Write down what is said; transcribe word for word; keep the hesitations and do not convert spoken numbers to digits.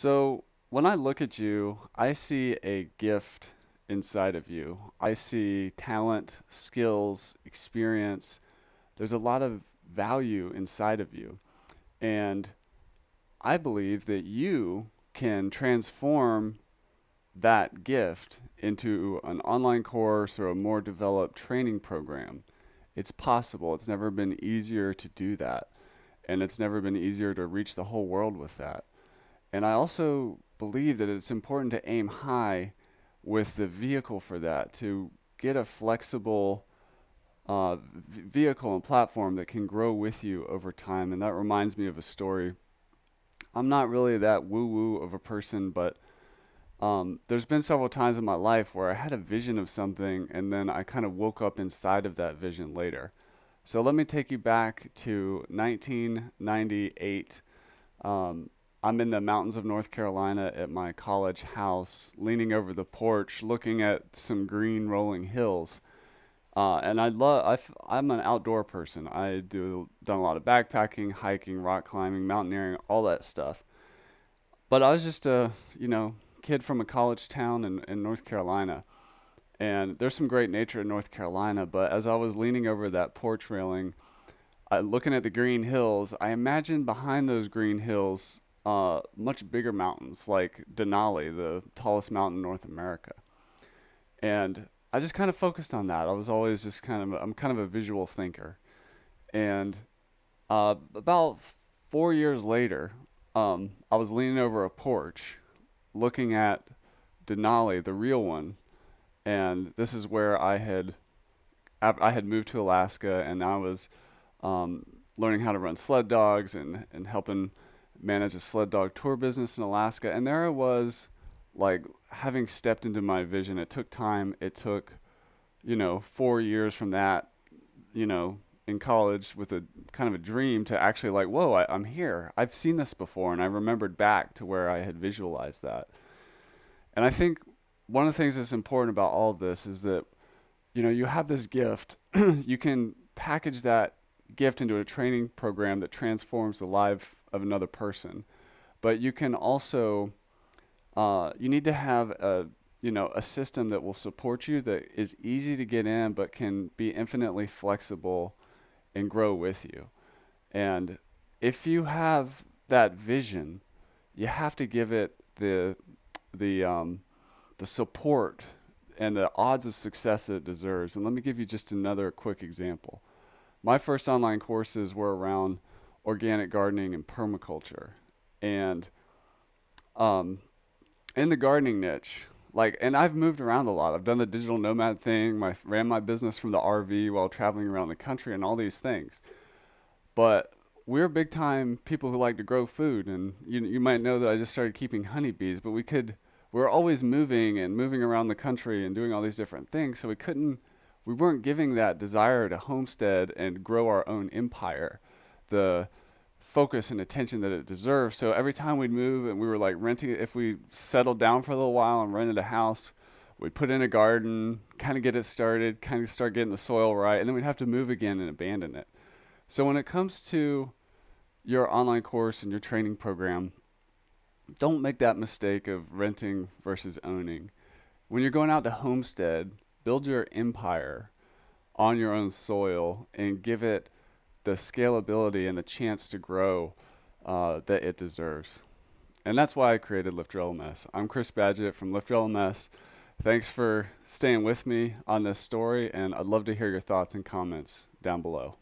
So when I look at you, I see a gift inside of you. I see talent, skills, experience. There's a lot of value inside of you. And I believe that you can transform that gift into an online course or a more developed training program. It's possible. It's never been easier to do that. And it's never been easier to reach the whole world with that. And I also believe that it's important to aim high with the vehicle for that, to get a flexible uh, vehicle and platform that can grow with you over time. And that reminds me of a story. I'm not really that woo-woo of a person, but um, there's been several times in my life where I had a vision of something and then I kind of woke up inside of that vision later. So let me take you back to nineteen ninety-eight. Um, I'm in the mountains of North Carolina at my college house, leaning over the porch, looking at some green rolling hills. Uh, and I love, I've, I'm an outdoor person. I do done a lot of backpacking, hiking, rock climbing, mountaineering, all that stuff. But I was just a, you know, kid from a college town in, in North Carolina. And there's some great nature in North Carolina, but as I was leaning over that porch railing, uh, looking at the green hills, I imagined behind those green hills Uh, much bigger mountains like Denali, the tallest mountain in North America. And I just kind of focused on that. I was always just kind of, I'm kind of a visual thinker. And uh, about four years later, um, I was leaning over a porch looking at Denali, the real one. And this is where I had, I had moved to Alaska, and I was um, learning how to run sled dogs and, and helping manage a sled dog tour business in Alaska. And there I was, like, having stepped into my vision. It took time. It took, you know, four years from that, you know, in college with a kind of a dream to actually, like, whoa, I, I'm here. I've seen this before. And I remembered back to where I had visualized that. And I think one of the things that's important about all of this is that, you know, you have this gift. You can package that gift into a training program that transforms the life of another person. But you can also, uh, you need to have a, you know, a system that will support you, that is easy to get in, but can be infinitely flexible and grow with you. And if you have that vision, you have to give it the, the, um, the support and the odds of success that it deserves. And let me give you just another quick example. My first online courses were around organic gardening and permaculture. And um, in the gardening niche, like, and I've moved around a lot. I've done the digital nomad thing. I ran my business from the R V while traveling around the country and all these things. But we're big time people who like to grow food. And you, you might know that I just started keeping honeybees, but we could, we were always moving and moving around the country and doing all these different things. So we couldn't, we weren't giving that desire to homestead and grow our own empire the focus and attention that it deserves. So every time we'd move and we were like renting, if we settled down for a little while and rented a house, we'd put in a garden, kind of get it started, kind of start getting the soil right, and then we'd have to move again and abandon it. So when it comes to your online course and your training program, don't make that mistake of renting versus owning. When you're going out to homestead, build your empire on your own soil and give it the scalability and the chance to grow uh, that it deserves. And that's why I created Lifter L M S. I'm Chris Badgett from Lifter L M S. Thanks for staying with me on this story, and I'd love to hear your thoughts and comments down below.